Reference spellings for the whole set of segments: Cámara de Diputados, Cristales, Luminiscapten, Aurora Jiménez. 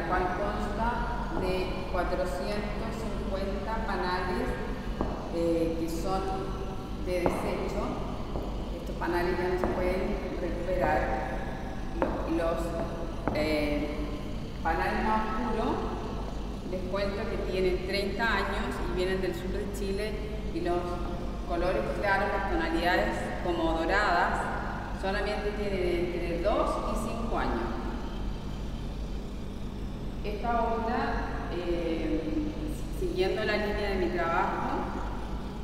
la cual consta de 450 panales que son de desecho. Estos panales ya no se pueden recuperar. Los panales más puros, les cuento que tienen 30 años y vienen del sur de Chile, y los colores claros, las tonalidades como doradas, solamente tienen entre 2 y 5 años. Esta obra, siguiendo la línea de mi trabajo,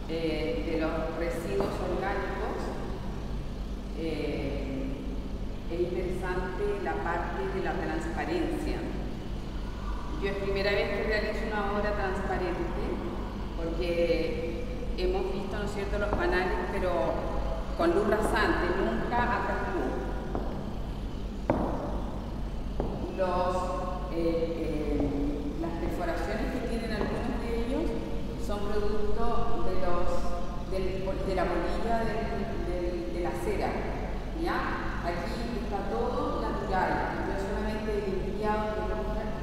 de los residuos orgánicos, es interesante la parte de la transparencia. Yo es primera vez que realizo una obra transparente, porque hemos visto, ¿no es cierto?, los panales, pero con luz rasante, nunca a contraluz. Las perforaciones que tienen algunos de ellos son producto de la bolilla de la cera. ¿Ya? Aquí está todo natural. Yo solamente he limpiado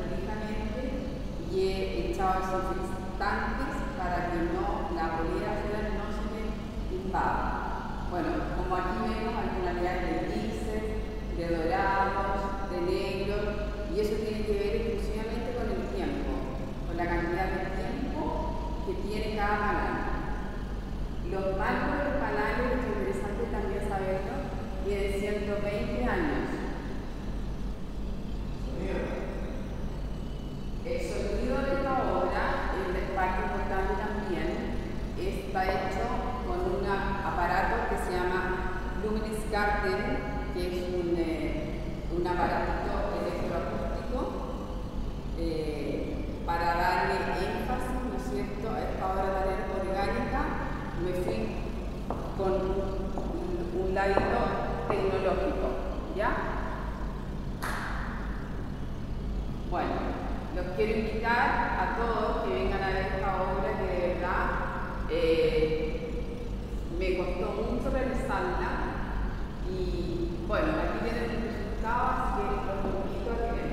directamente y he echado desinfectantes para que no, la bolilla de la cera no se me invada. Bueno, como aquí vemos, hay tonalidades de grises, de dorados, de negros, y eso tiene que ver exclusivamente con el tiempo, con la cantidad de tiempo que tiene cada panal. Los bancos de los panales, es interesante también saberlo, tienen 120 años. El sonido de esta obra, es la parte importante también, está hecho con un aparato que se llama Luminiscapten, que es un aparato electroacústico para darle énfasis, ¿no es cierto?, a esta obra tan orgánica. Me fui con un ladito tecnológico, ¿ya? Bueno, los quiero invitar a todos que vengan a ver esta obra, que de verdad me costó mucho realizarla, y bueno, aquí tienen el resultado, así que los invito a que